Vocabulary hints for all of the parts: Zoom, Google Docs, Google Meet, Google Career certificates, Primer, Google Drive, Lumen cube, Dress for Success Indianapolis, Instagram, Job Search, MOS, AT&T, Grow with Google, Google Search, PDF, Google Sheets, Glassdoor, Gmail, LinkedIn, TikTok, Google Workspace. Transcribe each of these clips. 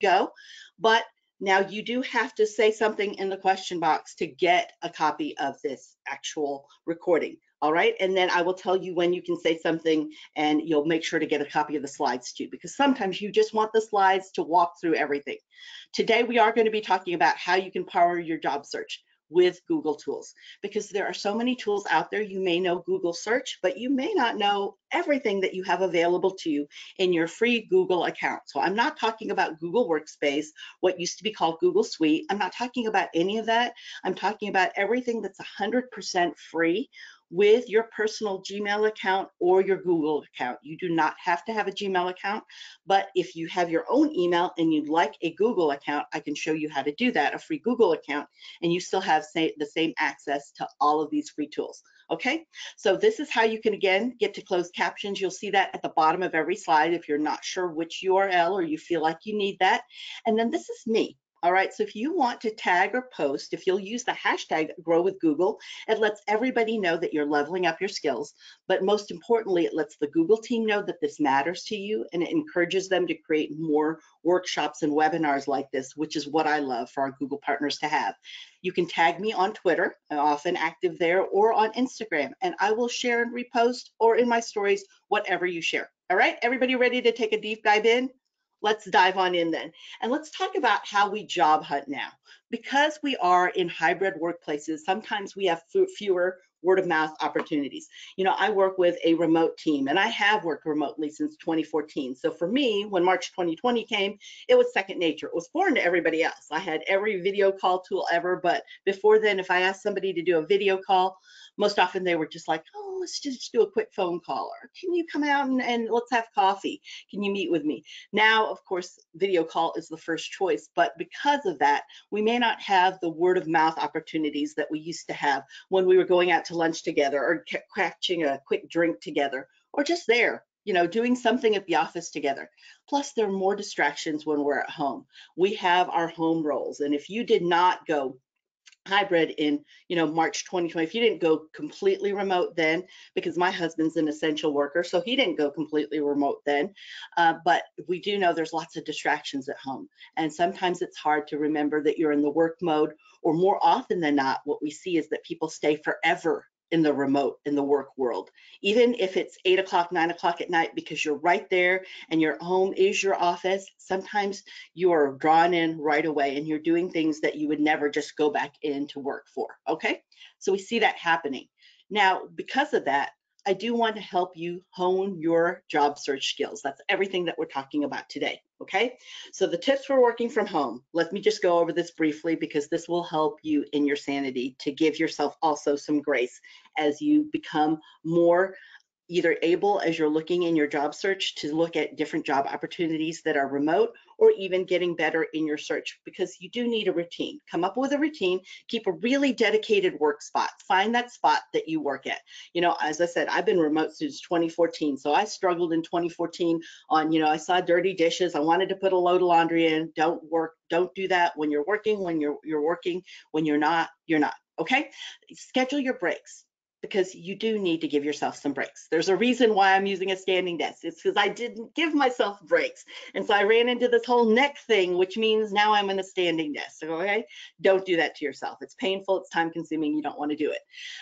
go. But now you do have to say something in the question box to get a copy of this actual recording. All right, and then I will tell you when you can say something, and you'll make sure to get a copy of the slides too, because sometimes you just want the slides to walk through everything. Today, we are going to be talking about how you can power your job search with Google tools, because there are so many tools out there. You may know Google search, but you may not know everything that you have available to you in your free Google account. So I'm not talking about Google Workspace, what used to be called Google Suite. I'm not talking about any of that. I'm talking about everything that's 100% free with your personal Gmail account or your Google account. You do not have to have a Gmail account, but if you have your own email and you'd like a Google account, I can show you how to do that, a free Google account, and you still have the same access to all of these free tools. Okay, so this is how you can, again, get to closed captions. You'll see that at the bottom of every slide if you're not sure which URL or you feel like you need that. And then this is me. All right, so if you want to tag or post, if you'll use the hashtag Grow with Google, it lets everybody know that you're leveling up your skills. But most importantly, it lets the Google team know that this matters to you, and it encourages them to create more workshops and webinars like this, which is what I love for our Google partners to have. You can tag me on Twitter, I'm often active there, or on Instagram, and I will share and repost, or in my stories, whatever you share. All right, everybody ready to take a deep dive in? Let's dive on in then, and let's talk about how we job hunt now. Because we are in hybrid workplaces, sometimes we have fewer word of mouth opportunities. You know, I work with a remote team, and I have worked remotely since 2014. So for me, when March 2020 came, it was second nature. It was foreign to everybody else. I had every video call tool ever, but before then, if I asked somebody to do a video call, most often they were just like, oh, let's just do a quick phone call, or can you come out and let's have coffee? Can you meet with me? Now, of course, video call is the first choice, but because of that, we may not have the word of mouth opportunities that we used to have when we were going out to lunch together, or catching a quick drink together, or just there, you know, doing something at the office together. Plus, there are more distractions when we're at home. We have our home roles, and if you did not go hybrid in, you know, March 2020, if you didn't go completely remote then, because my husband's an essential worker, so he didn't go completely remote then, but we do know there's lots of distractions at home, and sometimes it's hard to remember that you're in the work mode, or more often than not, what we see is that people stay forever in the remote, in the work world, even if it's 8 o'clock, 9 o'clock at night, because you're right there and your home is your office. Sometimes you are drawn in right away and you're doing things that you would never just go back into work for. Okay, so we see that happening. Now, because of that, I do want to help you hone your job search skills. That's everything that we're talking about today. Okay, so the tips for working from home. Let me just go over this briefly, because this will help you in your sanity to give yourself also some grace as you become more either able, as you're looking in your job search, to look at different job opportunities that are remote, or even getting better in your search, because you do need a routine. Come up with a routine, keep a really dedicated work spot, find that spot that you work at. You know, as I said, I've been remote since 2014, so I struggled in 2014 on, you know, I saw dirty dishes, I wanted to put a load of laundry in. Don't do that when you're working. When you're working, when you're not, you're not. Okay, schedule your breaks, because you do need to give yourself some breaks. There's a reason why I'm using a standing desk. It's because I didn't give myself breaks. And so I ran into this whole neck thing, which means now I'm in a standing desk, okay? Don't do that to yourself. It's painful, it's time consuming, you don't wanna do it.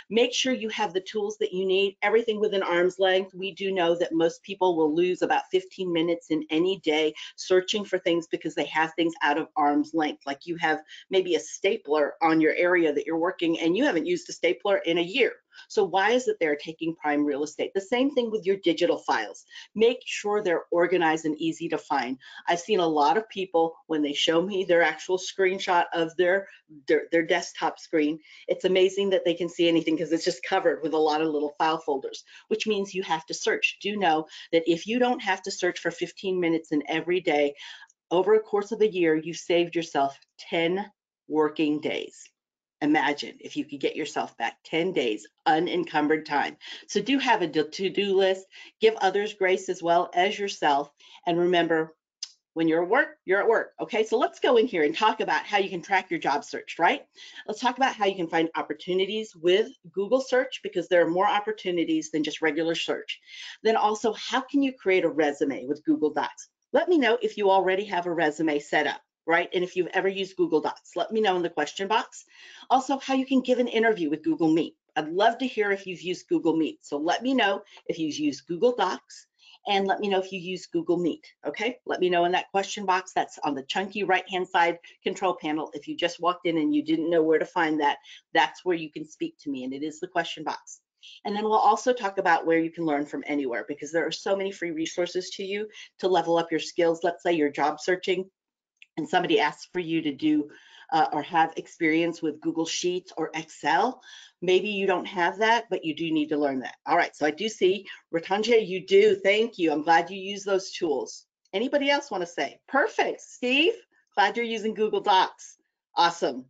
Make sure you have the tools that you need, everything within arm's length. We do know that most people will lose about 15 minutes in any day searching for things because they have things out of arm's length. Like you have maybe a stapler on your area that you're working, and you haven't used a stapler in a year. So why is it they're taking prime real estate? The same thing with your digital files. Make sure they're organized and easy to find. I've seen a lot of people, when they show me their actual screenshot of their desktop screen, it's amazing that they can see anything, because it's just covered with a lot of little file folders, which means you have to search. Do know that if you don't have to search for 15 minutes in every day, over a course of a year, you've saved yourself 10 working days. Imagine if you could get yourself back 10 days unencumbered time. So do have a to-do list, give others grace as well as yourself, and remember, when you're at work, you're at work. Okay, so let's go in here and talk about how you can track your job search, right? Let's talk about how you can find opportunities with Google search, because there are more opportunities than just regular search. Then also, how can you create a resume with Google Docs? Let me know if you already have a resume set up, right? And if you've ever used Google Docs, let me know in the question box. Also, how you can give an interview with Google Meet. I'd love to hear if you've used Google Meet. So let me know if you've used Google Docs, and let me know if you use Google Meet, okay? Let me know in that question box that's on the chunky right-hand side control panel. If you just walked in and you didn't know where to find that, that's where you can speak to me, and it is the question box. And then we'll also talk about where you can learn from anywhere, because there are so many free resources to you to level up your skills. Let's say you're job searching and somebody asks for you to do or have experience with Google Sheets or Excel. Maybe you don't have that, but you do need to learn that. All right, so I do see, Ratanja, you do, thank you. I'm glad you use those tools. Anybody else wanna say? Perfect, Steve, glad you're using Google Docs, awesome.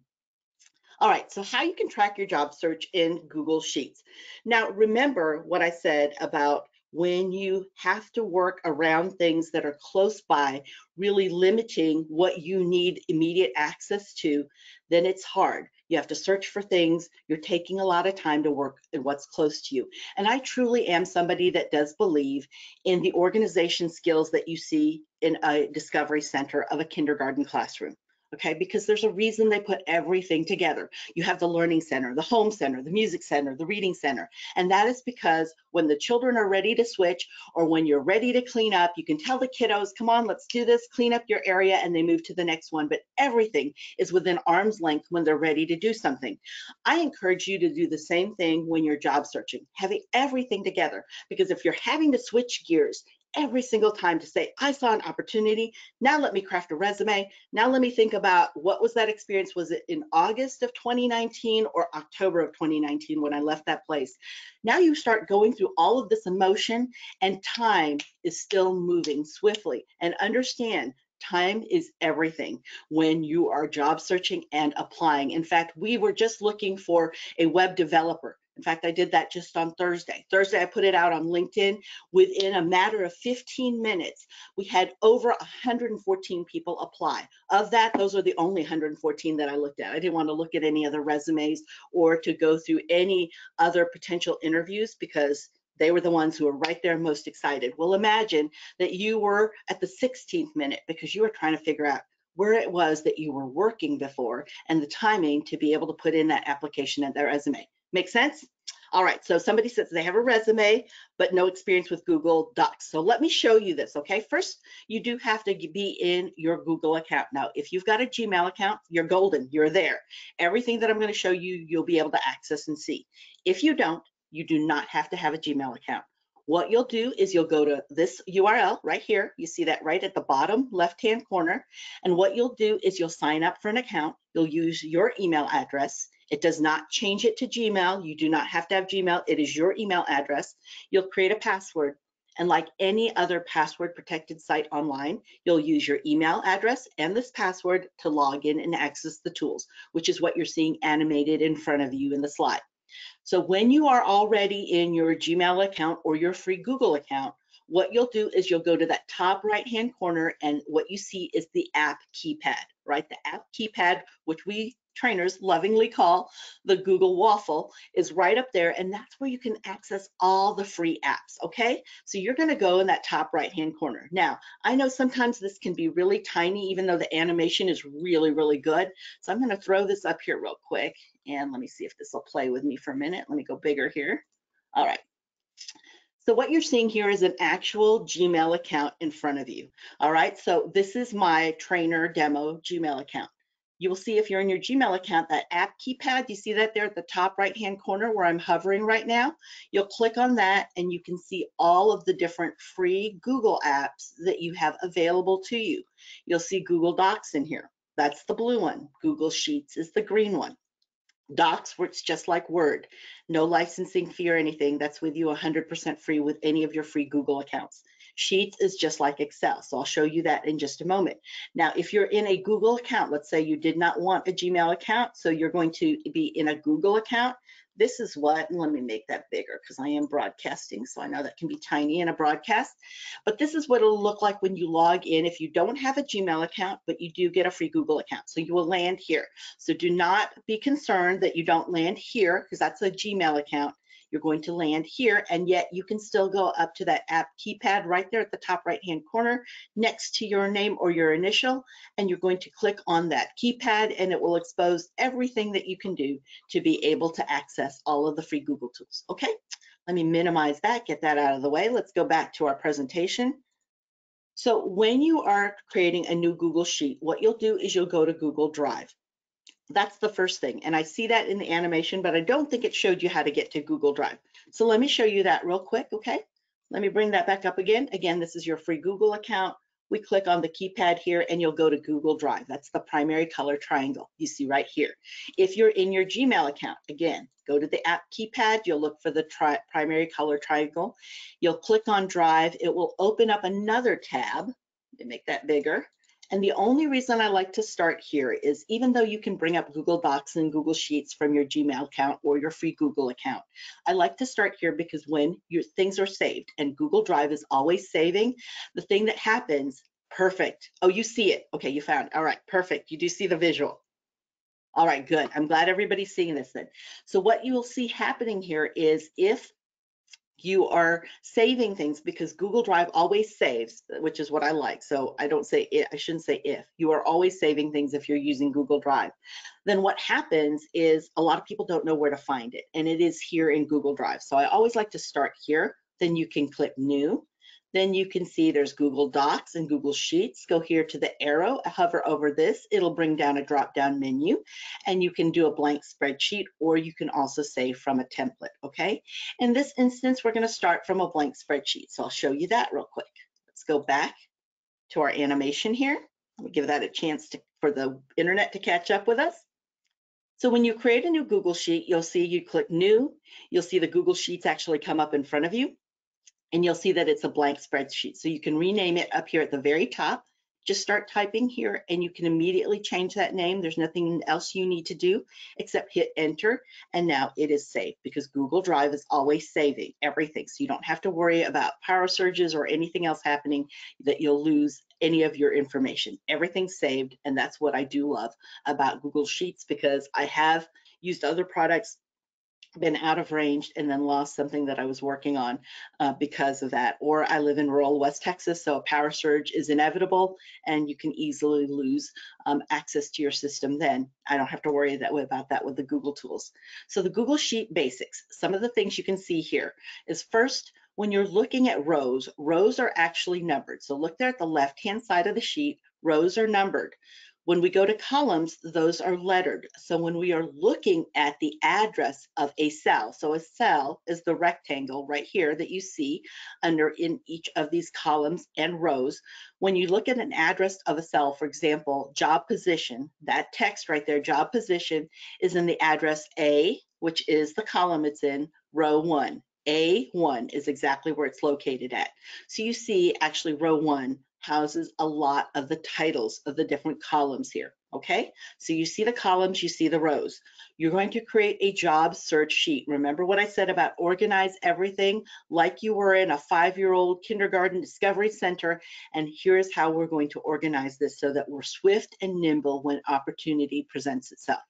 All right, so how you can track your job search in Google Sheets. Now, remember what I said about when you have to work around things that are close by, really limiting what you need immediate access to, then it's hard. You have to search for things. You're taking a lot of time to work in what's close to you. And I truly am somebody that does believe in the organization skills that you see in a discovery center of a kindergarten classroom. Okay, because there's a reason they put everything together. You have the learning center, the home center, the music center, the reading center. And that is because when the children are ready to switch, or when you're ready to clean up, you can tell the kiddos, come on, let's do this, clean up your area, and they move to the next one. But everything is within arm's length when they're ready to do something. I encourage you to do the same thing when you're job searching, having everything together. Because if you're having to switch gears every single time to say, I saw an opportunity, now let me craft a resume, now let me think about what was that experience, was it in August of 2019 or October of 2019 when I left that place? Now you start going through all of this emotion, and time is still moving swiftly. And understand, time is everything when you are job searching and applying. In fact, we were just looking for a web developer. In fact, I did that just on Thursday. Thursday, I put it out on LinkedIn. Within a matter of 15 minutes, we had over 114 people apply. Of that, those are the only 114 that I looked at. I didn't want to look at any other resumes or to go through any other potential interviews, because they were the ones who were right there most excited. Well, imagine that you were at the 16th minute because you were trying to figure out where it was that you were working before and the timing to be able to put in that application and their resume. Make sense? All right, so somebody says they have a resume, but no experience with Google Docs. So let me show you this, okay? First, you do have to be in your Google account. Now, if you've got a Gmail account, you're golden, you're there. Everything that I'm going to show you, you'll be able to access and see. If you don't, you do not have to have a Gmail account. What you'll do is you'll go to this URL right here. You see that right at the bottom left-hand corner. And what you'll do is you'll sign up for an account. You'll use your email address. It does not change it to Gmail. You do not have to have Gmail. It is your email address. You'll create a password. And like any other password-protected site online, you'll use your email address and this password to log in and access the tools, which is what you're seeing animated in front of you in the slide. So when you are already in your Gmail account or your free Google account, what you'll do is you'll go to that top right-hand corner, and what you see is the app keypad, right? The app keypad, which we trainers lovingly call the Google waffle, is right up there, and that's where you can access all the free apps, okay? So you're gonna go in that top right-hand corner. Now, I know sometimes this can be really tiny, even though the animation is really, really good. So I'm gonna throw this up here real quick, and let me see if this will play with me for a minute. Let me go bigger here. All right. So what you're seeing here is an actual Gmail account in front of you, all right? So this is my trainer demo Gmail account. You will see if you're in your Gmail account, that app keypad, you see that there at the top right-hand corner where I'm hovering right now? You'll click on that and you can see all of the different free Google apps that you have available to you. You'll see Google Docs in here. That's the blue one. Google Sheets is the green one. Docs works just like Word. No licensing fee or anything. That's with you 100% free with any of your free Google accounts. Sheets is just like Excel, so I'll show you that in just a moment. Now, if you're in a Google account, let's say you did not want a Gmail account, so you're going to be in a Google account. This is what, and let me make that bigger because I am broadcasting, so I know that can be tiny in a broadcast, but this is what it'll look like when you log in if you don't have a Gmail account, but you do get a free Google account, so you will land here. So do not be concerned that you don't land here because that's a Gmail account. you're going to land here, and yet you can still go up to that app keypad right there at the top right-hand corner next to your name or your initial, and you're going to click on that keypad, and it will expose everything that you can do to be able to access all of the free Google tools, okay? Let me minimize that, get that out of the way. Let's go back to our presentation. So when you are creating a new Google Sheet, what you'll do is you'll go to Google Drive. That's the first thing. And I see that in the animation, but I don't think it showed you how to get to Google Drive. So let me show you that real quick, okay? Let me bring that back up again. Again, this is your free Google account. We click on the keypad here and you'll go to Google Drive. That's the primary color triangle you see right here. If you're in your Gmail account, again, go to the app keypad. You'll look for the primary color triangle. You'll click on Drive. It will open up another tab. Let me make that bigger. And the only reason I like to start here is even though you can bring up Google Docs and Google Sheets from your Gmail account or your free Google account, I like to start here because when your things are saved and Google Drive is always saving, the thing that happens, perfect. Oh, you see it. Okay, you found. All right, perfect. You do see the visual. All right, good. I'm glad everybody's seeing this then. So what you will see happening here is if you are saving things, because Google Drive always saves, which is what I like. So I don't say it, I shouldn't say if. You are always saving things if you're using Google Drive. Then what happens is a lot of people don't know where to find it, and it is here in Google Drive. So I always like to start here. Then you can click New. Then you can see there's Google Docs and Google Sheets. Go here to the arrow, hover over this. It'll bring down a drop-down menu, and you can do a blank spreadsheet, or you can also save from a template, okay? In this instance, we're gonna start from a blank spreadsheet, so I'll show you that real quick. Let's go back to our animation here. Let me give that a chance for the internet to catch up with us. So when you create a new Google Sheet, you'll see you click New. You'll see the Google Sheets actually come up in front of you. And you'll see that it's a blank spreadsheet. So you can rename it up here at the very top. Just start typing here and you can immediately change that name. There's nothing else you need to do except hit enter. And now it is saved because Google Drive is always saving everything. So you don't have to worry about power surges or anything else happening that you'll lose any of your information. Everything's saved. And that's what I do love about Google Sheets, because I have used other products, been out of range and then lost something that I was working on because of that. Or I live in rural West Texas, so a power surge is inevitable and you can easily lose access to your system then. I don't have to worry that way about that with the Google tools. So the Google Sheet basics, some of the things you can see here is first, when you're looking at rows, rows are actually numbered. So look there at the left-hand side of the sheet, rows are numbered. When we go to columns, those are lettered. So when we are looking at the address of a cell, so a cell is the rectangle right here that you see under in each of these columns and rows. When you look at an address of a cell, for example, job position, that text right there, job position, is in the address A, which is the column it's in, row 1. A1 is exactly where it's located at. So you see actually row 1 houses a lot of the titles of the different columns here, okay? So you see the columns, you see the rows. You're going to create a job search sheet. Remember what I said about organize everything like you were in a 5-year-old kindergarten discovery center, and here's how we're going to organize this so that we're swift and nimble when opportunity presents itself.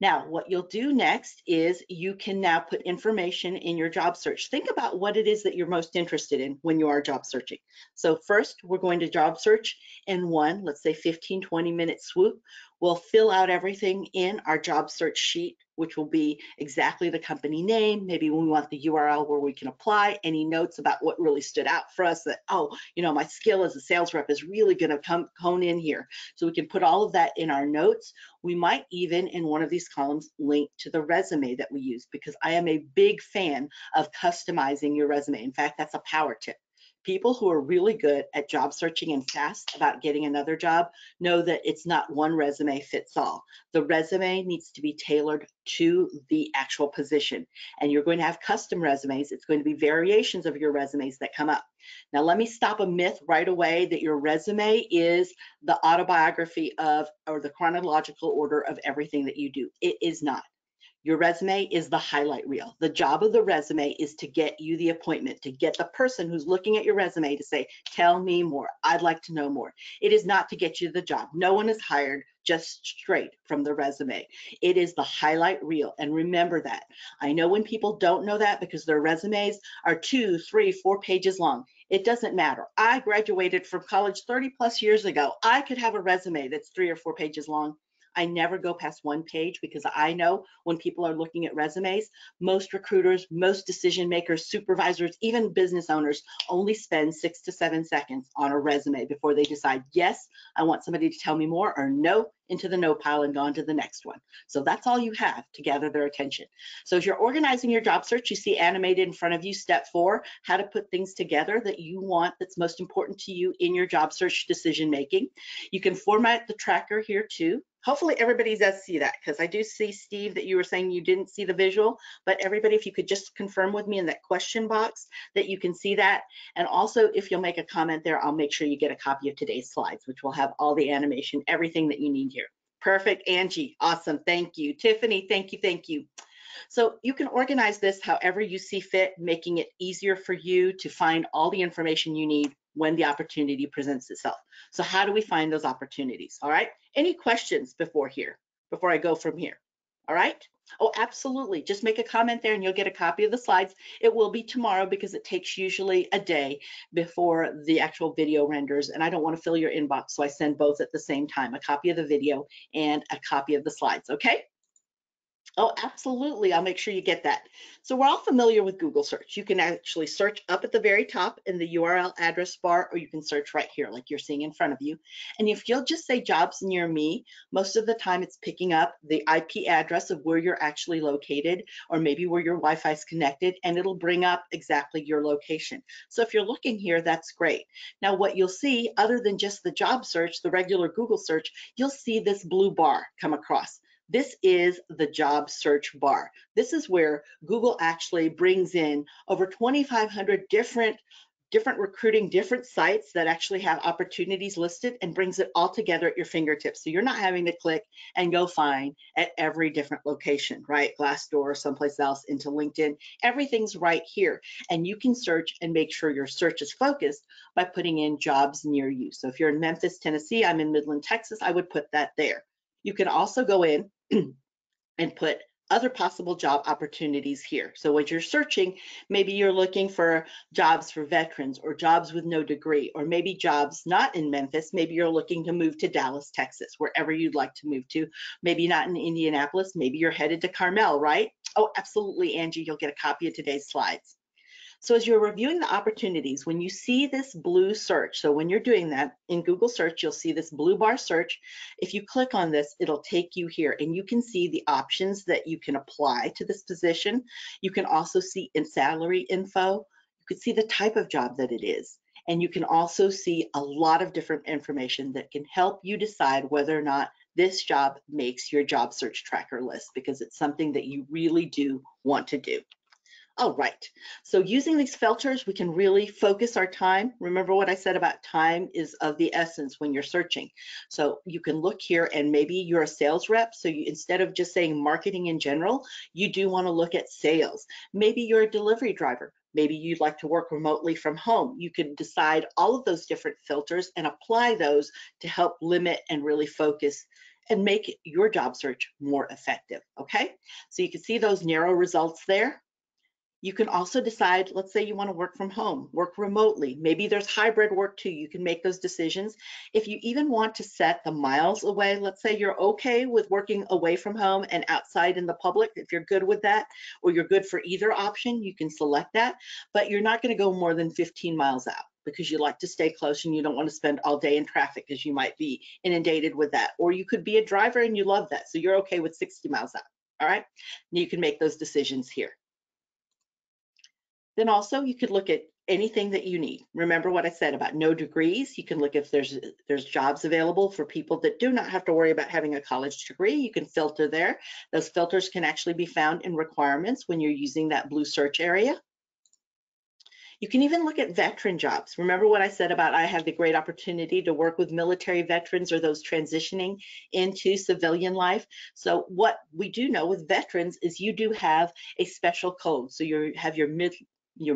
Now, what you'll do next is you can now put information in your job search. Think about what it is that you're most interested in when you are job searching. So first, we're going to job search in one, let's say 15, 20-minute swoop. We'll fill out everything in our job search sheet, which will be exactly the company name. Maybe we want the URL where we can apply, any notes about what really stood out for us that, oh, you know, my skill as a sales rep is really gonna hone in here. So we can put all of that in our notes. We might even, in one of these columns, link to the resume that we use, because I am a big fan of customizing your resume. In fact, that's a power tip. People who are really good at job searching and fast about getting another job know that it's not one resume fits all. The resume needs to be tailored to the actual position, and you're going to have custom resumes. It's going to be variations of your resumes that come up. Now, let me stop a myth right away that your resume is the autobiography of or the chronological order of everything that you do. It is not. Your resume is the highlight reel. The job of the resume is to get you the appointment, to get the person who's looking at your resume to say, tell me more, I'd like to know more. It is not to get you the job. No one is hired just straight from the resume. It is the highlight reel, and remember that. I know when people don't know that because their resumes are 2, 3, 4 pages long. It doesn't matter. I graduated from college 30 plus years ago. I could have a resume that's 3 or 4 pages long. I never go past 1 page because I know when people are looking at resumes, most recruiters, most decision makers, supervisors, even business owners only spend 6 to 7 seconds on a resume before they decide, yes, I want somebody to tell me more, or no, into the no pile and gone to the next one. So that's all you have to gather their attention. So as you're organizing your job search, you see animated in front of you, step 4, how to put things together that you want, that's most important to you in your job search decision making. You can format the tracker here too. Hopefully everybody does see that, because I do see, Steve, that you were saying you didn't see the visual, but everybody, if you could just confirm with me in that question box that you can see that. And also if you'll make a comment there, I'll make sure you get a copy of today's slides, which will have all the animation, everything that you need here. Perfect, Angie, awesome, thank you. Tiffany, thank you, thank you. So you can organize this however you see fit, making it easier for you to find all the information you need when the opportunity presents itself. So how do we find those opportunities? All right, any questions before I go from here? All right. Oh, absolutely. Just make a comment there and you'll get a copy of the slides. It will be tomorrow because it takes usually a day before the actual video renders, and I don't want to fill your inbox, so I send both at the same time, a copy of the video and a copy of the slides, okay? Oh, absolutely. I'll make sure you get that. So we're all familiar with Google search. You can actually search up at the very top in the URL address bar, or you can search right here like you're seeing in front of you. And if you'll just say jobs near me, most of the time it's picking up the IP address of where you're actually located, or maybe where your Wi-Fi is connected, and it'll bring up exactly your location. So if you're looking here, that's great. Now what you'll see, other than just the job search, the regular Google search, you'll see this blue bar come across. This is the job search bar. This is where Google actually brings in over 2,500 different recruiting, different sites that actually have opportunities listed, and brings it all together at your fingertips. So you're not having to click and go find at every different location, right? Glassdoor, someplace else, into LinkedIn, everything's right here. And you can search and make sure your search is focused by putting in jobs near you. So if you're in Memphis, Tennessee, I'm in Midland, Texas, I would put that there. You can also go in and put other possible job opportunities here. So when you're searching, maybe you're looking for jobs for veterans, or jobs with no degree, or maybe jobs not in Memphis. Maybe you're looking to move to Dallas, Texas, wherever you'd like to move to. Maybe not in Indianapolis. Maybe you're headed to Carmel, right? Oh, absolutely, Angie. You'll get a copy of today's slides. So as you're reviewing the opportunities, when you see this blue search, so when you're doing that in Google search, you'll see this blue bar search. If you click on this, it'll take you here, and you can see the options that you can apply to this position. You can also see in salary info. You can see the type of job that it is. And you can also see a lot of different information that can help you decide whether or not this job makes your job search tracker list, because it's something that you really do want to do. All right, so using these filters, we can really focus our time. Remember what I said about time is of the essence when you're searching. So you can look here, and maybe you're a sales rep. So you, instead of just saying marketing in general, you do want to look at sales. Maybe you're a delivery driver. Maybe you'd like to work remotely from home. You can decide all of those different filters and apply those to help limit and really focus and make your job search more effective, okay? So you can see those narrow results there. You can also decide, let's say you want to work from home, work remotely. Maybe there's hybrid work too. You can make those decisions. If you even want to set the miles away, let's say you're okay with working away from home and outside in the public, if you're good with that, or you're good for either option, you can select that, but you're not going to go more than 15 miles out, because you like to stay close and you don't want to spend all day in traffic, because you might be inundated with that. Or you could be a driver and you love that, so you're okay with 60 miles out, all right? And you can make those decisions here. Then also you could look at anything that you need. Remember what I said about no degrees. You can look if there's jobs available for people that do not have to worry about having a college degree. You can filter there. Those filters can actually be found in requirements when you're using that blue search area. You can even look at veteran jobs. Remember what I said about I have the great opportunity to work with military veterans or those transitioning into civilian life. So what we do know with veterans is you do have a special code. So you have your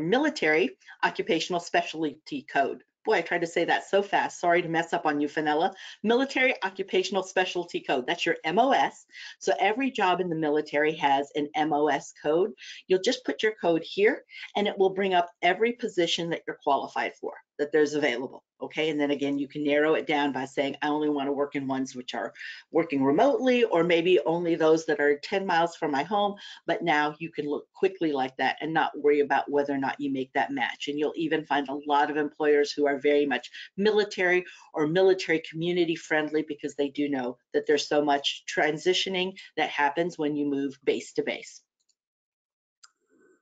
military occupational specialty code. Boy, I tried to say that so fast. Sorry to mess up on you, Fenella. Military Occupational Specialty Code, that's your MOS. So every job in the military has an MOS code. You'll just put your code here and it will bring up every position that you're qualified for, that there's available, okay? And then again, you can narrow it down by saying, I only want to work in ones which are working remotely, or maybe only those that are 10 miles from my home. But now you can look quickly like that and not worry about whether or not you make that match. And you'll even find a lot of employers who are very much military or military community friendly, because they do know that there's so much transitioning that happens when you move base to base.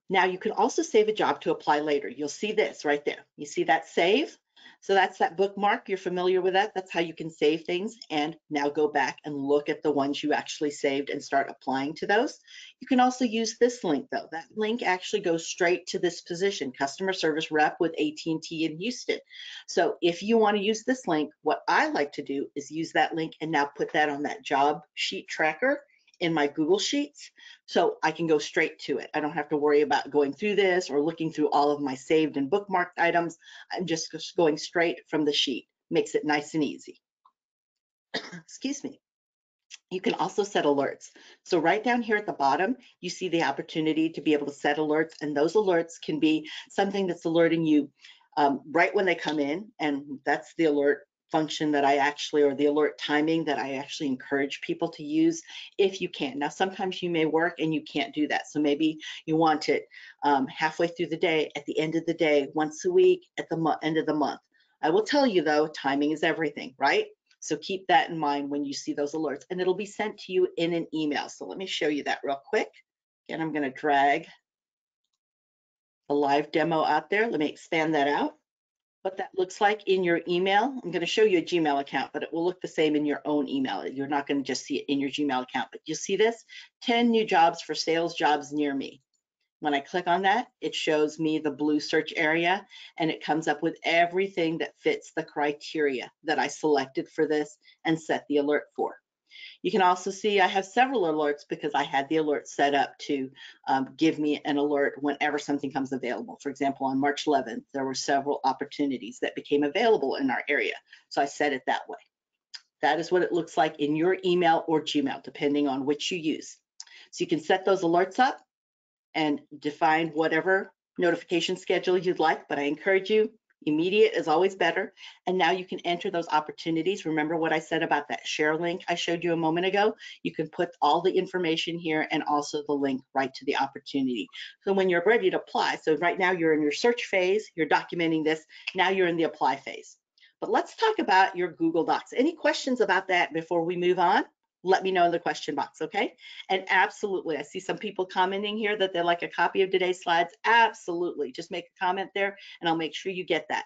Now you can also save a job to apply later. You'll see this right there. You see that save? So that's that bookmark. You're familiar with that. That's how you can save things and now go back and look at the ones you actually saved and start applying to those. You can also use this link though. That link actually goes straight to this position, customer service rep with AT&T in Houston. So if you want to use this link, what I like to do is use that link and now put that on that job sheet tracker in my Google Sheets, so I can go straight to it. I don't have to worry about going through this or looking through all of my saved and bookmarked items. I'm just going straight from the sheet. Makes it nice and easy. Excuse me. You can also set alerts. So right down here at the bottom, you see the opportunity to be able to set alerts, and those alerts can be something that's alerting you right when they come in, and that's the alert function that I actually, or the alert timing that I actually encourage people to use if you can. Now, sometimes you may work and you can't do that. So maybe you want it halfway through the day, at the end of the day, once a week, at the end of the month. I will tell you though, timing is everything, right? So keep that in mind when you see those alerts, and it'll be sent to you in an email. So let me show you that real quick. Again, I'm gonna drag the live demo out there. Let me expand that out. What that looks like in your email. I'm going to show you a Gmail account, but it will look the same in your own email. You're not going to just see it in your Gmail account, but you'll see this 10 new jobs for sales jobs near me. When I click on that, it shows me the blue search area, and it comes up with everything that fits the criteria that I selected for this and set the alert for. You can also see I have several alerts because I had the alert set up to give me an alert whenever something comes available. For example, on March 11th, there were several opportunities that became available in our area. So I set it that way. That is what it looks like in your email or Gmail, depending on which you use. So you can set those alerts up and define whatever notification schedule you'd like, but I encourage you, immediate is always better. And now you can enter those opportunities. Remember what I said about that share link I showed you a moment ago? You can put all the information here and also the link right to the opportunity. So when you're ready to apply, so right now you're in your search phase, you're documenting this, now you're in the apply phase. But let's talk about your Google Docs. Any questions about that before we move on? Let me know in the question box, okay? And absolutely, I see some people commenting here that they like a copy of today's slides. Absolutely, just make a comment there and I'll make sure you get that.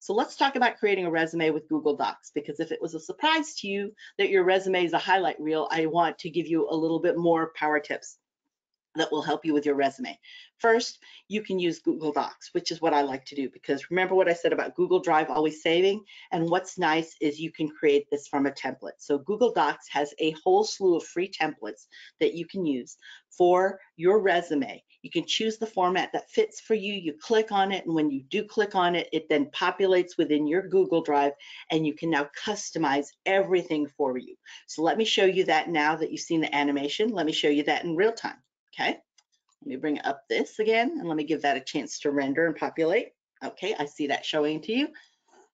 So let's talk about creating a resume with Google Docs, because if it was a surprise to you that your resume is a highlight reel, I want to give you a little bit more power tips that will help you with your resume. First, you can use Google Docs, which is what I like to do, because remember what I said about Google Drive always saving, and what's nice is you can create this from a template. So Google Docs has a whole slew of free templates that you can use for your resume. You can choose the format that fits for you, you click on it, and when you do click on it, it then populates within your Google Drive, and you can now customize everything for you. So let me show you that now that you've seen the animation, let me show you that in real time. Okay, let me bring up this again and let me give that a chance to render and populate. Okay, I see that showing to you.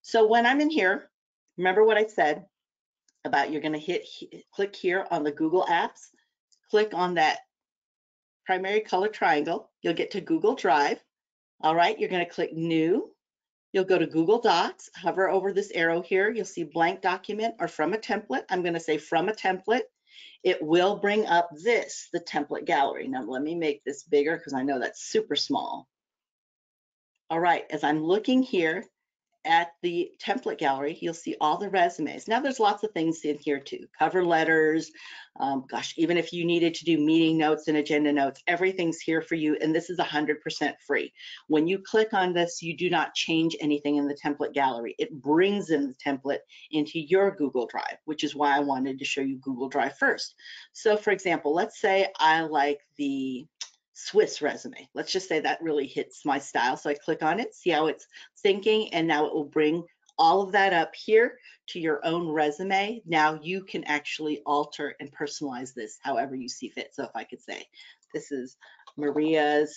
So when I'm in here, remember what I said about you're gonna click here on the Google Apps, click on that primary color triangle, you'll get to Google Drive. All right, you're gonna click New. You'll go to Google Docs, hover over this arrow here, you'll see blank document or from a template. I'm gonna say from a template. It will bring up this, the template gallery. Now let me make this bigger because I know that's super small. All right, as I'm looking here, at the template gallery, you'll see all the resumes. Now there's lots of things in here too, cover letters, gosh, even if you needed to do meeting notes and agenda notes, everything's here for you, and this is 100% free. When you click on this, you do not change anything in the template gallery. It brings in the template into your Google Drive, which is why I wanted to show you Google Drive first. So for example, let's say I like the Swiss resume. Let's just say that really hits my style. So I click on it, see how it's thinking, and now it will bring all of that up here to your own resume. Now you can actually alter and personalize this however you see fit. So if I could say, this is Maria's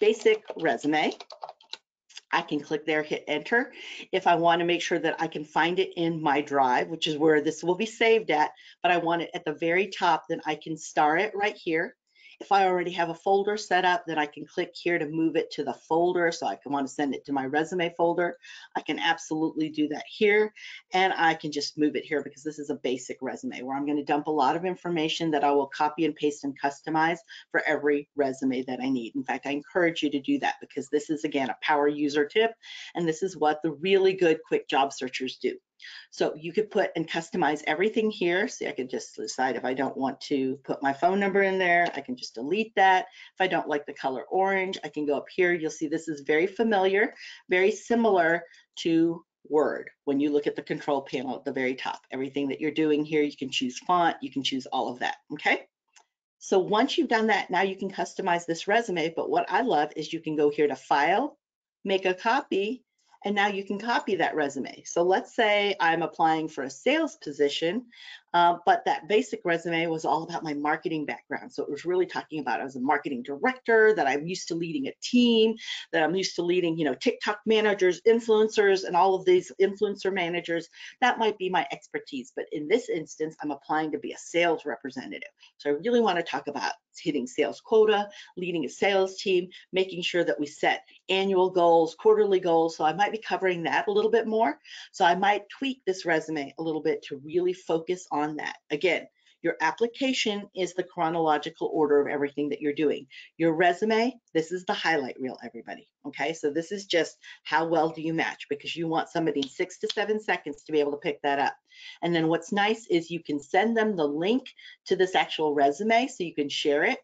basic resume. I can click there, hit enter. If I want to make sure that I can find it in my drive, which is where this will be saved at, but I want it at the very top, then I can star it right here. If I already have a folder set up, then I can click here to move it to the folder. So I can want to send it to my resume folder. I can absolutely do that here. And I can just move it here because this is a basic resume where I'm going to dump a lot of information that I will copy and paste and customize for every resume that I need. In fact, I encourage you to do that because this is, again, a power user tip. And this is what the really good quick job searchers do. So you could put and customize everything here. See, I can just decide if I don't want to put my phone number in there, I can just delete that. If I don't like the color orange, I can go up here. You'll see this is very familiar, very similar to Word. When you look at the control panel at the very top, everything that you're doing here, you can choose font, you can choose all of that, okay? So once you've done that, now you can customize this resume, but what I love is you can go here to File, Make a Copy, and now you can copy that resume. So let's say I'm applying for a sales position, but that basic resume was all about my marketing background. So it was really talking about I was a marketing director, that I'm used to leading a team, that I'm used to leading, you know, TikTok managers, influencers, and all of these influencer managers. That might be my expertise, but in this instance, I'm applying to be a sales representative. So I really want to talk about hitting sales quota, leading a sales team, making sure that we set annual goals, quarterly goals. So I might be covering that a little bit more. So I might tweak this resume a little bit to really focus on that. Again, your application is the chronological order of everything that you're doing. Your resume, this is the highlight reel, everybody. Okay, so this is just how well do you match, because you want somebody in 6 to 7 seconds to be able to pick that up. And then what's nice is you can send them the link to this actual resume so you can share it.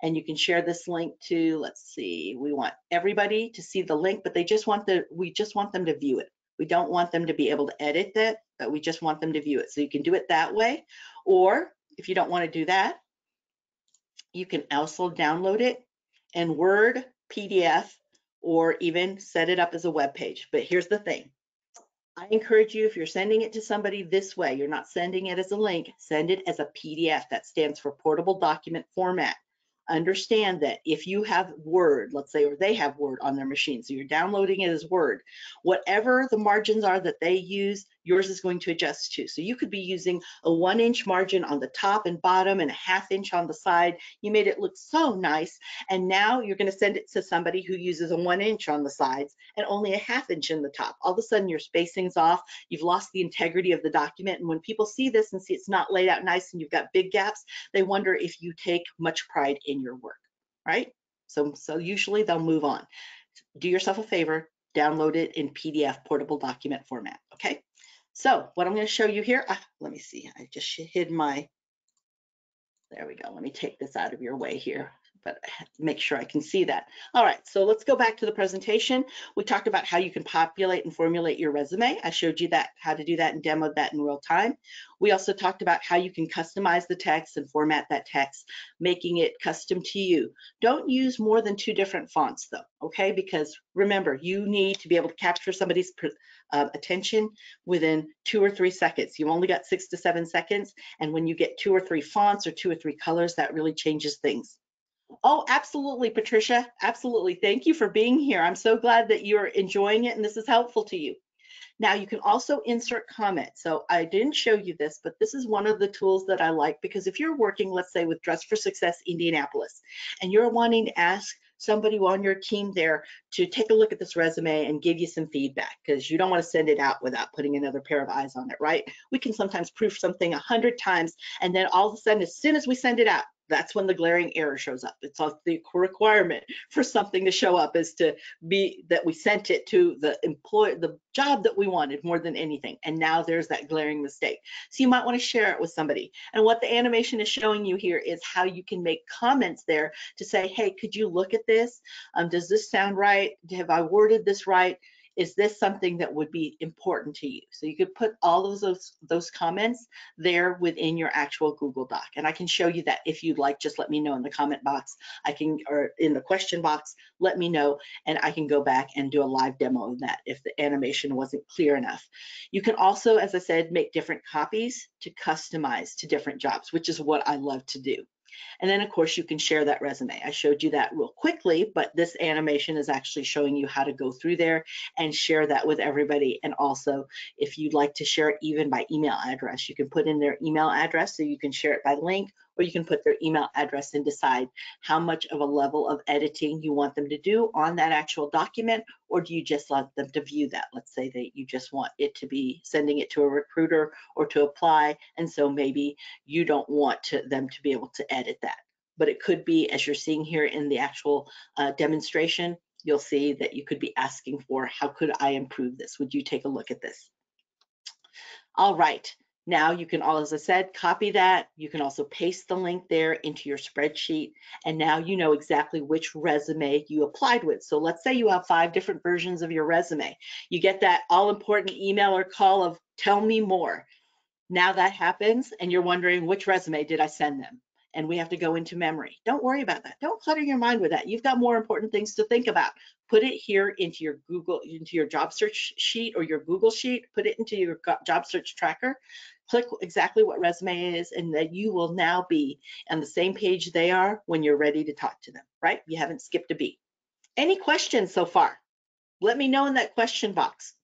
And you can share this link to, let's see, we want everybody to see the link, but we just want them to view it. We don't want them to be able to edit it, but we just want them to view it. So you can do it that way. Or if you don't want to do that, you can also download it in Word, PDF, or even set it up as a web page. But here's the thing. I encourage you, if you're sending it to somebody this way, you're not sending it as a link, send it as a PDF. That stands for Portable Document Format. Understand that if you have Word, let's say, or they have Word on their machine, so you're downloading it as Word, whatever the margins are that they use, yours is going to adjust to. So you could be using a 1-inch margin on the top and bottom and a 1/2 inch on the side. You made it look so nice. And now you're going to send it to somebody who uses a 1 inch on the sides and only a 1/2 inch in the top. All of a sudden your spacing's off. You've lost the integrity of the document. And when people see this and see it's not laid out nice and you've got big gaps, they wonder if you take much pride in your work, right? So usually they'll move on. Do yourself a favor, download it in PDF, portable document format, okay? So what I'm going to show you here, let me see, I just hid my, there we go, let me take this out of your way here, but make sure I can see that. All right, so let's go back to the presentation. We talked about how you can populate and formulate your resume. I showed you that, how to do that and demoed that in real time. We also talked about how you can customize the text and format that text, making it custom to you. Don't use more than 2 different fonts though, okay? Because remember, you need to be able to capture somebody's attention within 2 or 3 seconds. You've only got 6 to 7 seconds. And when you get 2 or 3 fonts or 2 or 3 colors, that really changes things. Oh, absolutely, Patricia. Absolutely. Thank you for being here. I'm so glad that you're enjoying it and this is helpful to you. Now, you can also insert comments. So I didn't show you this, but this is one of the tools that I like because if you're working, let's say, with Dress for Success Indianapolis, and you're wanting to ask somebody on your team there to take a look at this resume and give you some feedback because you don't want to send it out without putting another pair of eyes on it, right? We can sometimes proof something 100 times, and then all of a sudden, as soon as we send it out, That's when the glaring error shows up. It's the requirement for something to show up is to be that we sent it to the employer, the job that we wanted more than anything. And now there's that glaring mistake. So you might want to share it with somebody. And what the animation is showing you here is how you can make comments there to say, hey, could you look at this? Does this sound right? Have I worded this right? Is this something that would be important to you? So you could put all of those comments there within your actual Google Doc. And I can show you that if you'd like, just let me know in the comment box, I can, or in the question box, let me know, and I can go back and do a live demo of that if the animation wasn't clear enough. You can also, as I said, make different copies to customize to different jobs, which is what I love to do. And then, of course, you can share that resume. I showed you that real quickly, but this animation is actually showing you how to go through there and share that with everybody. And also, if you'd like to share it even by email address, you can put in their email address, so you can share it by link, or you can put their email address and decide how much of a level of editing you want them to do on that actual document, or do you just want them to view that? Let's say that you just want it to be sending it to a recruiter or to apply, and so maybe you don't want them to be able to edit that. But it could be, as you're seeing here in the actual demonstration, you'll see that you could be asking for, how could I improve this? Would you take a look at this? All right. Now you can, as I said, copy that. You can also paste the link there into your spreadsheet. And now you know exactly which resume you applied with. So let's say you have 5 different versions of your resume. You get that all important email or call of, tell me more. Now that happens and you're wondering, which resume did I send them? And we have to go into memory. Don't worry about that. Don't clutter your mind with that. You've got more important things to think about. Put it here into your Google, into your job search sheet or your Google sheet, put it into your job search tracker. Click exactly what resume is, and that you will now be on the same page they are when you're ready to talk to them, right? You haven't skipped a beat. Any questions so far? Let me know in that question box,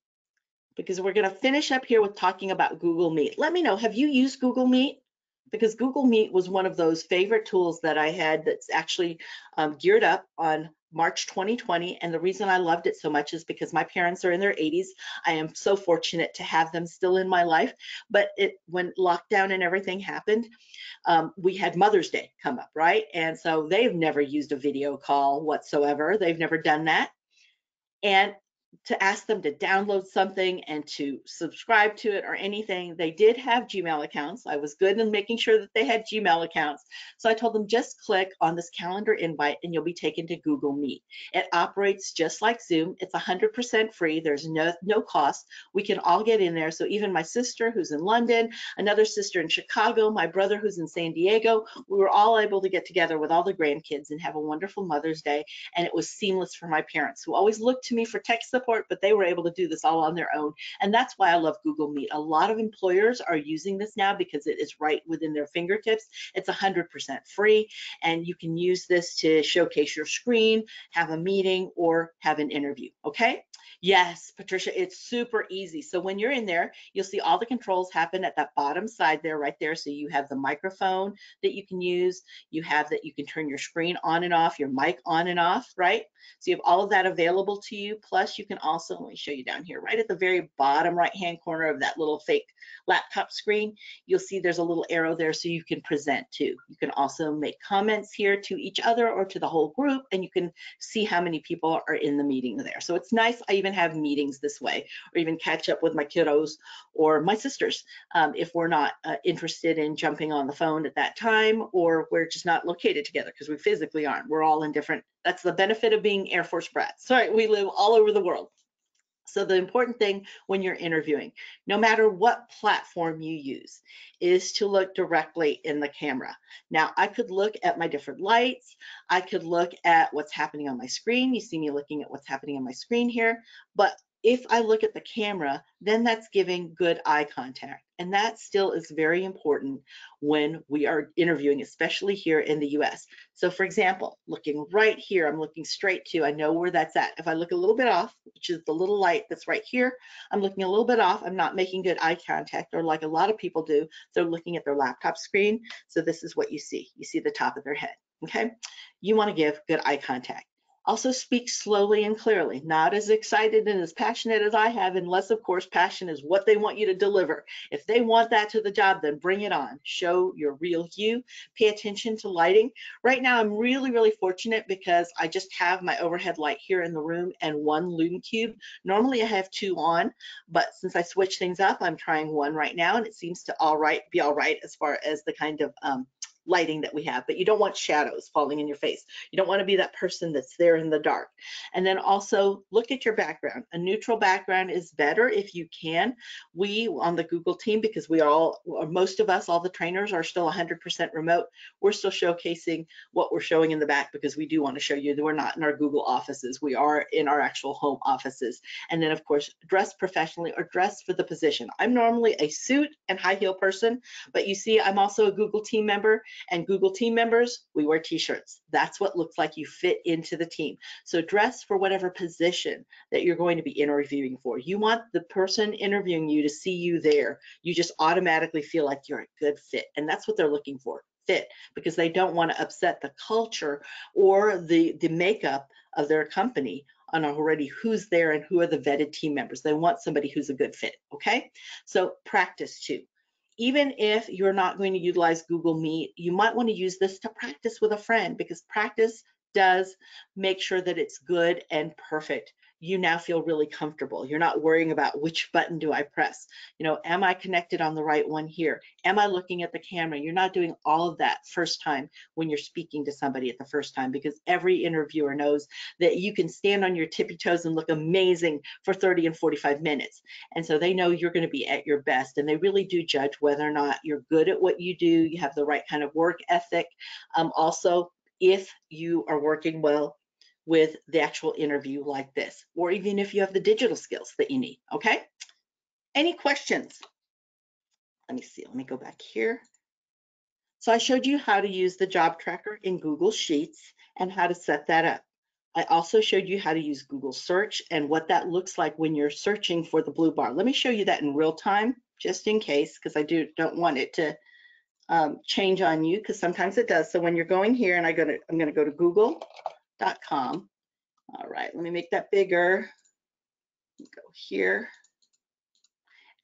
because we're going to finish up here with talking about Google Meet. Let me know, have you used Google Meet? Because Google Meet was one of those favorite tools that I had that's actually geared up on March 2020. And the reason I loved it so much is because my parents are in their 80s. I am so fortunate to have them still in my life. But when lockdown and everything happened, we had Mother's Day come up, right? And so they've never used a video call whatsoever. They've never done that. And to ask them to download something and to subscribe to it or anything, they did have Gmail accounts. I was good in making sure that they had Gmail accounts. So I told them, just click on this calendar invite and you'll be taken to Google Meet. It operates just like Zoom. It's 100% free. There's no cost. We can all get in there. So even my sister who's in London, another sister in Chicago, my brother who's in San Diego, we were all able to get together with all the grandkids and have a wonderful Mother's Day. And it was seamless for my parents, who always looked to me for tech support, but they were able to do this all on their own. And that's why I love Google Meet. A lot of employers are using this now because it is right within their fingertips. It's 100% free, and you can use this to showcase your screen, have a meeting, or have an interview, okay? Yes, Patricia, it's super easy. So when you're in there, you'll see all the controls happen at that bottom side there, right there. So you have the microphone that you can use. You have that you can turn your screen on and off, your mic on and off, right? So you have all of that available to you. Plus you can also, let me show you down here, right at the very bottom right-hand corner of that little fake laptop screen, you'll see there's a little arrow there so you can present too. You can also make comments here to each other or to the whole group, and you can see how many people are in the meeting there. So it's nice. I even have meetings this way, or even catch up with my kiddos or my sisters if we're not interested in jumping on the phone at that time, or we're just not located together because we physically aren't. We're all in different. That's the benefit of being Air Force brats. Sorry, we live all over the world. So the important thing when you're interviewing, no matter what platform you use, is to look directly in the camera. Now, I could look at my different lights. I could look at what's happening on my screen. You see me looking at what's happening on my screen here. But if I look at the camera, then that's giving good eye contact. And that still is very important when we are interviewing, especially here in the US. So for example, looking right here, I'm looking straight to, I know where that's at. If I look a little bit off, which is the little light that's right here, I'm looking a little bit off. I'm not making good eye contact, or like a lot of people do, they're looking at their laptop screen. So this is what you see the top of their head, okay? You wanna give good eye contact. Also speak slowly and clearly, not as excited and as passionate as I have, unless of course passion is what they want you to deliver. If they want that to the job, then bring it on. Show your real hue, pay attention to lighting. Right now I'm really fortunate because I just have my overhead light here in the room and one Lumen cube. Normally I have two on, but since I switched things up, I'm trying one right now and it seems to be all right as far as the kind of lighting that we have, but you don't want shadows falling in your face. You don't want to be that person that's there in the dark. And then also look at your background. A neutral background is better if you can. We on the Google team, because we all, or most of us, all the trainers are still 100% remote, we're still showcasing what we're showing in the back because we do want to show you that we're not in our Google offices. We are in our actual home offices. And then of course, dress professionally or dress for the position. I'm normally a suit and high heel person, but you see, I'm also a Google team member. And Google team members, we wear t-shirts. That's what looks like you fit into the team. So dress for whatever position that you're going to be interviewing for. You want the person interviewing you to see you there. You just automatically feel like you're a good fit. And that's what they're looking for, fit, because they don't want to upset the culture or the makeup of their company on already who's there and who are the vetted team members. They want somebody who's a good fit, okay? So practice too. Even if you're not going to utilize Google Meet, you might want to use this to practice with a friend, because practice does make sure that it's good and perfect. You now feel really comfortable. You're not worrying about which button do I press? You know, am I connected on the right one here? Am I looking at the camera? You're not doing all of that first time when you're speaking to somebody at the first time, because every interviewer knows that you can stand on your tippy toes and look amazing for 30 and 45 minutes. And so they know you're going to be at your best, and they really do judge whether or not you're good at what you do, you have the right kind of work ethic. Also, if you are working well with the actual interview like this, or even if you have the digital skills that you need, okay? Any questions? Let me see, let me go back here. So I showed you how to use the job tracker in Google Sheets and how to set that up. I also showed you how to use Google Search and what that looks like when you're searching for the blue bar. Let me show you that in real time, just in case, because I don't want it to change on you, because sometimes it does. So when you're going here, and I'm gonna go to Google.com. All right, let me make that bigger. Go here,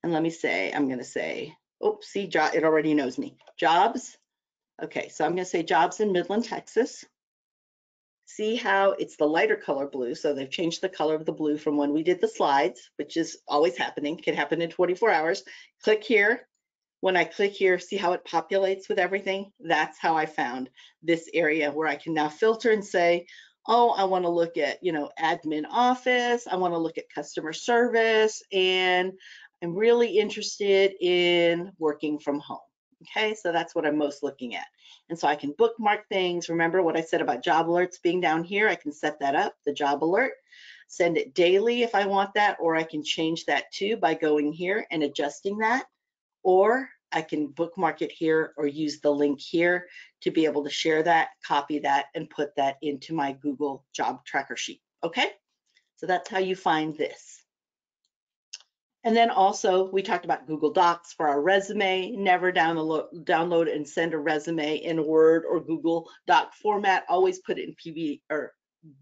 and let me say, I'm gonna say, see, it already knows me. Jobs. Okay, so I'm gonna say jobs in Midland, Texas. See how it's the lighter color blue, so they've changed the color of the blue from when we did the slides, which is always happening, can happen in 24 hours. Click here. When I click here, see how it populates with everything? That's how I found this area where I can now filter and say, oh, I want to look at, you know, admin office, I want to look at customer service, and I'm really interested in working from home. Okay, so that's what I'm most looking at. And so I can bookmark things. Remember what I said about job alerts being down here? I can set that up, the job alert, send it daily if I want that, or I can change that too by going here and adjusting that. Or I can bookmark it here or use the link here to be able to share that, copy that, and put that into my Google job tracker sheet, okay? So that's how you find this. And then also, we talked about Google Docs for our resume. Never download and send a resume in Word or Google Doc format. Always put it in PDF or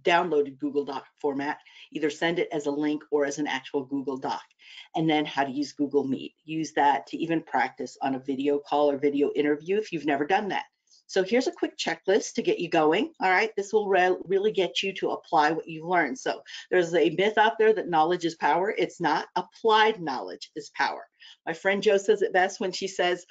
downloaded Google Doc format. Either send it as a link or as an actual Google Doc. And then how to use Google Meet. Use that to even practice on a video call or video interview if you've never done that. So here's a quick checklist to get you going. All right, this will really get you to apply what you've learned. So there's a myth out there that knowledge is power. It's not. Applied knowledge is power. My friend Jo says it best when she says,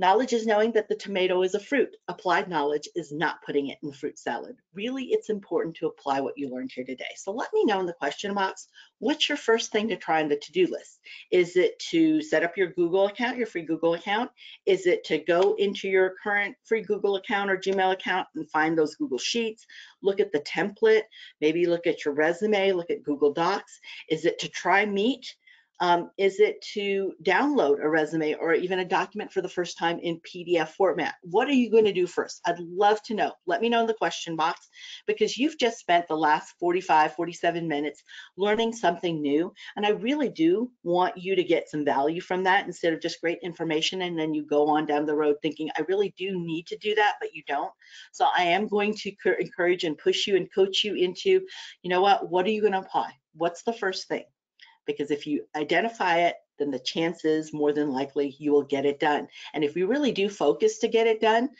knowledge is knowing that the tomato is a fruit. Applied knowledge is not putting it in fruit salad. Really, it's important to apply what you learned here today. So let me know in the question box, what's your first thing to try on the to-do list? Is it to set up your Google account, your free Google account? Is it to go into your current free Google account or Gmail account and find those Google Sheets? Look at the template, maybe look at your resume, look at Google Docs. Is it to try Meet? Is it to download a resume or even a document for the first time in PDF format? What are you going to do first? I'd love to know. Let me know in the question box, because you've just spent the last 45, 47 minutes learning something new. And I really do want you to get some value from that instead of just great information. And then you go on down the road thinking, I really do need to do that, but you don't. So I am going to encourage and push you and coach you into, you know what are you going to apply? What's the first thing? Because if you identify it, then the chances more than likely you will get it done. And if you really do focus to get it done,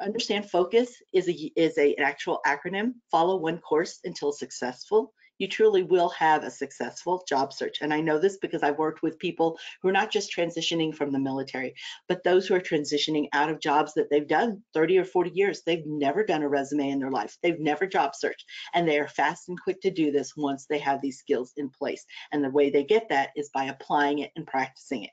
understand focus is an actual acronym. Follow one course until successful. You truly will have a successful job search. And I know this because I've worked with people who are not just transitioning from the military, but those who are transitioning out of jobs that they've done 30 or 40 years. They've never done a resume in their life. They've never job searched. And they are fast and quick to do this once they have these skills in place. And the way they get that is by applying it and practicing it.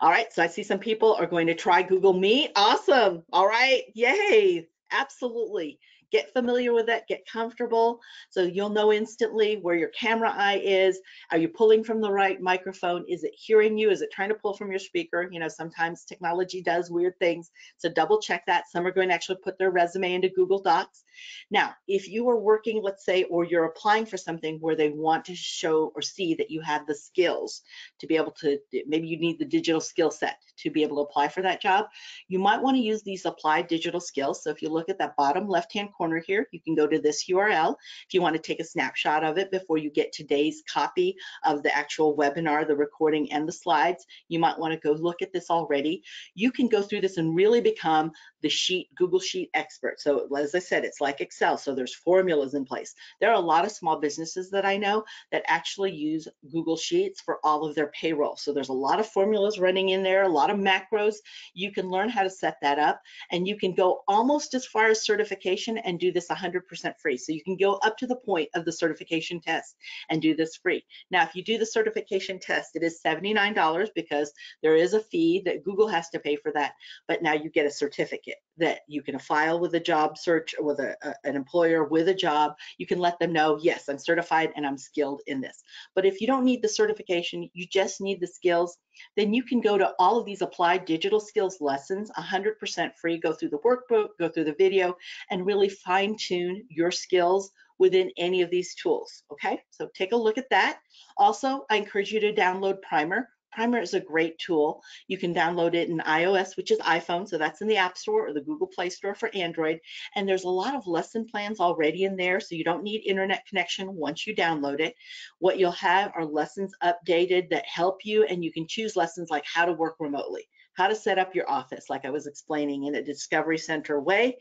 All right, so I see some people are going to try Google Meet. Awesome, all right, yay, absolutely. Get familiar with it, get comfortable, so you'll know instantly where your camera eye is. Are you pulling from the right microphone? Is it hearing you? Is it trying to pull from your speaker? You know, sometimes technology does weird things, so double check that. Some are going to actually put their resume into Google Docs. Now, if you are working, let's say, or you're applying for something where they want to show or see that you have the skills to be able to, maybe you need the digital skill set to be able to apply for that job, you might want to use these applied digital skills. So if you look at that bottom left-hand corner here, you can go to this URL if you want to take a snapshot of it before you get today's copy of the actual webinar, the recording, and the slides. You might want to go look at this already. You can go through this and really become the Google Sheet expert. So as I said, it's like Excel, so there's formulas in place. There are a lot of small businesses that I know that actually use Google Sheets for all of their payroll. So there's a lot of formulas running in there, a lot of macros. You can learn how to set that up, and you can go almost as far as certification and do this 100% free. So you can go up to the point of the certification test and do this free. Now, if you do the certification test, it is $79 because there is a fee that Google has to pay for that. But now you get a certificate that you can file with a job search or with an employer with a job. You can let them know, yes, I'm certified and I'm skilled in this. But if you don't need the certification, you just need the skills, then you can go to all of these applied digital skills lessons, 100% free, go through the workbook, go through the video, and really fine tune your skills within any of these tools, okay? So take a look at that. Also, I encourage you to download Primer. Primer is a great tool. You can download it in iOS, which is iPhone, so that's in the App Store or the Google Play Store for Android. And there's a lot of lesson plans already in there, so you don't need internet connection once you download it. What you'll have are lessons updated that help you, and you can choose lessons like how to work remotely, how to set up your office, like I was explaining in a Discovery Center way.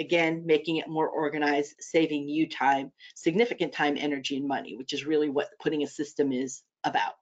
Again, making it more organized, saving you time, significant time, energy, and money, which is really what putting a system is about.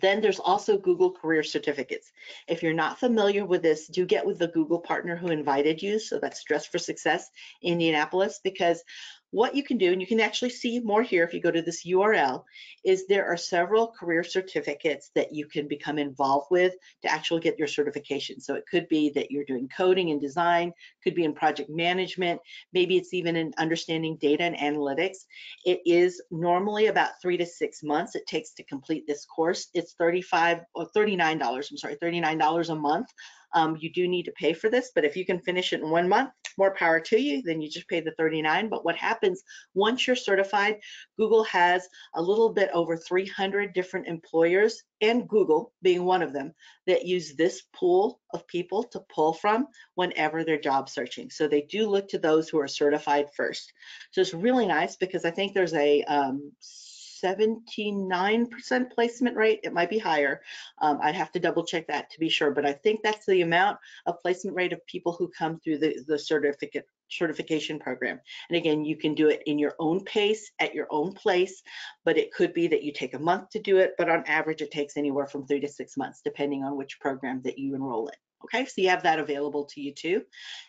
Then there's also Google Career certificates. If you're not familiar with this, do get with the Google partner who invited you. So that's Dress for Success Indianapolis, because what you can do, and you can actually see more here if you go to this URL, is there are several career certificates that you can become involved with to actually get your certification. So it could be that you're doing coding and design, could be in project management, maybe it's even in understanding data and analytics. It is normally about 3 to 6 months it takes to complete this course. It's $39 a month. You do need to pay for this, but if you can finish it in 1 month, more power to you, then you just pay the $39. But what happens once you're certified, Google has a little bit over 300 different employers, and Google being one of them, that use this pool of people to pull from whenever they're job searching. So they do look to those who are certified first. So it's really nice because I think there's a 79% placement rate. It might be higher. I'd have to double check that to be sure, but I think that's the amount of placement rate of people who come through the certification program. And again, you can do it in your own pace, at your own place, but it could be that you take a month to do it, but on average, it takes anywhere from 3 to 6 months, depending on which program that you enroll in. Okay, so you have that available to you too.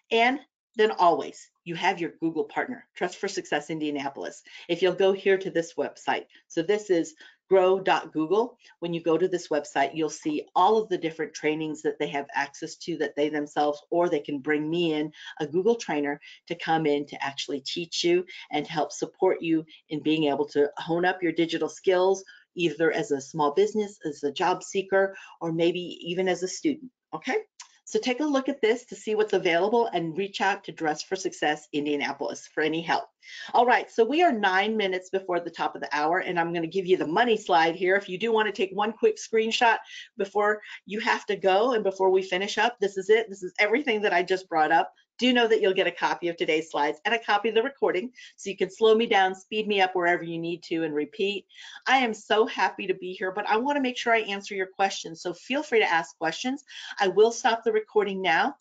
And then always, you have your Google partner, Trust for Success Indianapolis. If you'll go here to this website, so this is grow.google. When you go to this website, you'll see all of the different trainings that they have access to that they themselves, or they can bring me in a Google trainer to come in to actually teach you and help support you in being able to hone up your digital skills, either as a small business, as a job seeker, or maybe even as a student, okay? So take a look at this to see what's available and reach out to Dress for Success Indianapolis for any help. All right, so we are 9 minutes before the top of the hour, and I'm gonna give you the money slide here. If you do wanna take one quick screenshot before you have to go and before we finish up, this is it. This is everything that I just brought up. Do know that you'll get a copy of today's slides and a copy of the recording, so you can slow me down, speed me up wherever you need to, and repeat. I am so happy to be here, but I want to make sure I answer your questions, so feel free to ask questions. I will stop the recording now.